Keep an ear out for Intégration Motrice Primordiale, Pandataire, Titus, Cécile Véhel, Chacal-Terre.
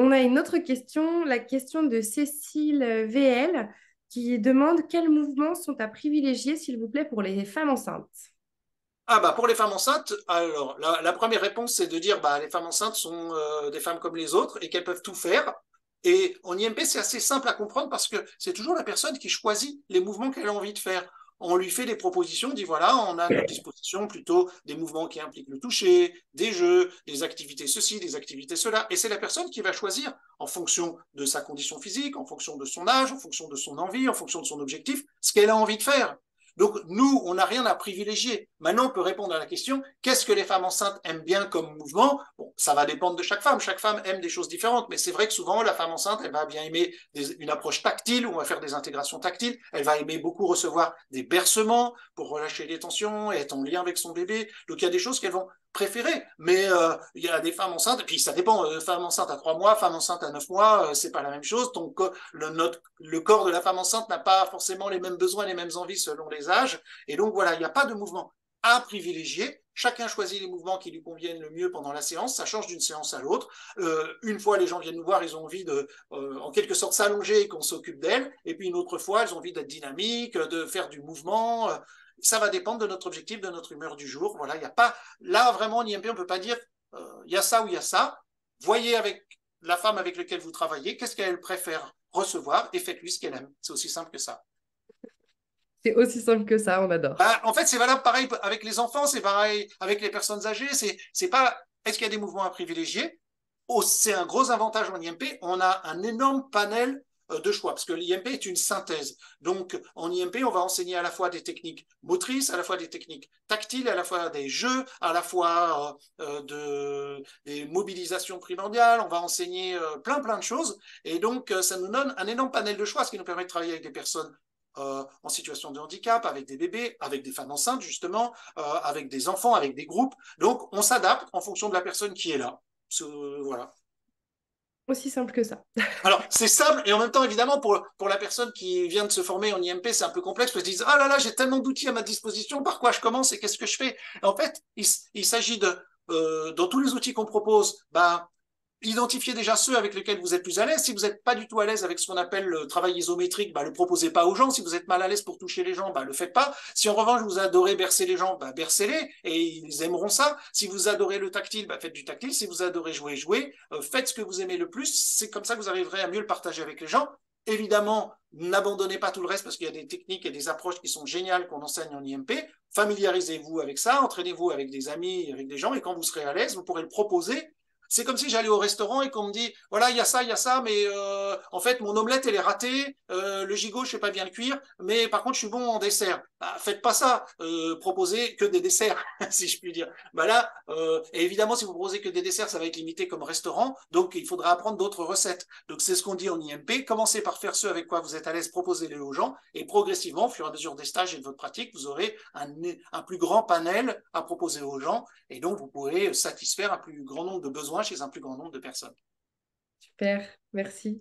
On a une autre question, la question de Cécile Véhel, qui demande « Quels mouvements sont à privilégier, s'il vous plaît, pour les femmes enceintes ?» Ah bah pour les femmes enceintes, alors la première réponse, c'est de dire les femmes enceintes sont des femmes comme les autres et qu'elles peuvent tout faire. Et en IMP, c'est assez simple à comprendre parce que c'est toujours la personne qui choisit les mouvements qu'elle a envie de faire. On lui fait des propositions, on dit voilà, on a à notre disposition plutôt des mouvements qui impliquent le toucher, des jeux, des activités ceci, des activités cela. Et c'est la personne qui va choisir en fonction de sa condition physique, en fonction de son âge, en fonction de son envie, en fonction de son objectif, ce qu'elle a envie de faire. Donc nous, on n'a rien à privilégier. Maintenant, on peut répondre à la question, qu'est-ce que les femmes enceintes aiment bien comme mouvement? Bon, ça va dépendre de chaque femme. Chaque femme aime des choses différentes, mais c'est vrai que souvent, la femme enceinte, elle va bien aimer une approche tactile, où on va faire des intégrations tactiles. Elle va aimer beaucoup recevoir des bercements pour relâcher les tensions et être en lien avec son bébé. Donc il y a des choses qu'elles vont préférer, mais il y a des femmes enceintes, et puis ça dépend, femme enceinte à 3 mois, femme enceinte à 9 mois, c'est pas la même chose. Donc le corps de la femme enceinte n'a pas forcément les mêmes besoins, les mêmes envies selon les âges, et donc voilà, il n'y a pas de mouvement à privilégier. Chacun choisit les mouvements qui lui conviennent le mieux pendant la séance, ça change d'une séance à l'autre. Une fois, les gens viennent nous voir, ils ont envie de, en quelque sorte, s'allonger et qu'on s'occupe d'elles, et puis une autre fois, ils ont envie d'être dynamiques, de faire du mouvement. Ça va dépendre de notre objectif, de notre humeur du jour. Voilà, il n'y a pas, là vraiment en IMP, on ne peut pas dire il y a ça ou il y a ça. Voyez avec la femme avec laquelle vous travaillez, qu'est-ce qu'elle préfère recevoir et faites-lui ce qu'elle aime. C'est aussi simple que ça. C'est aussi simple que ça, on adore. En fait, c'est valable pareil avec les enfants, c'est pareil avec les personnes âgées. C'est pas est-ce qu'il y a des mouvements à privilégier. Oh, c'est un gros avantage en IMP. On a un énorme panel de choix, parce que l'IMP est une synthèse. Donc, en IMP, on va enseigner à la fois des techniques motrices, à la fois des techniques tactiles, à la fois des jeux, à la fois des mobilisations primordiales, on va enseigner plein de choses, et donc ça nous donne un énorme panel de choix, ce qui nous permet de travailler avec des personnes en situation de handicap, avec des bébés, avec des femmes enceintes, justement, avec des enfants, avec des groupes. Donc, on s'adapte en fonction de la personne qui est là. Voilà. Aussi simple que ça. Alors, c'est simple, et en même temps, évidemment, pour la personne qui vient de se former en IMP, c'est un peu complexe, parce qu'ils disent « Ah là là, j'ai tellement d'outils à ma disposition, par quoi je commence et qu'est-ce que je fais ?» En fait, il s'agit de, dans tous les outils qu'on propose, identifiez déjà ceux avec lesquels vous êtes plus à l'aise. Si vous n'êtes pas du tout à l'aise avec ce qu'on appelle le travail isométrique, le proposez pas aux gens. Si vous êtes mal à l'aise pour toucher les gens, le faites pas. Si en revanche vous adorez bercer les gens, bercez-les et ils aimeront ça. Si vous adorez le tactile, faites du tactile. Si vous adorez jouer, faites ce que vous aimez le plus. C'est comme ça que vous arriverez à mieux le partager avec les gens. Évidemment, n'abandonnez pas tout le reste parce qu'il y a des techniques et des approches qui sont géniales qu'on enseigne en IMP. Familiarisez-vous avec ça, entraînez-vous avec des amis, avec des gens, et quand vous serez à l'aise, vous pourrez le proposer. C'est comme si j'allais au restaurant et qu'on me dit « Voilà, il y a ça, mais en fait, mon omelette, elle est ratée, le gigot, je ne sais pas bien le cuire, mais par contre, je suis bon en dessert. » Faites pas ça, proposez que des desserts, si je puis dire. Là, et évidemment, si vous proposez que des desserts, ça va être limité comme restaurant, donc il faudra apprendre d'autres recettes. Donc, c'est ce qu'on dit en IMP, commencez par faire ce avec quoi vous êtes à l'aise, proposez-les aux gens, et progressivement, au fur et à mesure des stages et de votre pratique, vous aurez un plus grand panel à proposer aux gens, et donc vous pourrez satisfaire un plus grand nombre de besoins chez un plus grand nombre de personnes. Super, merci.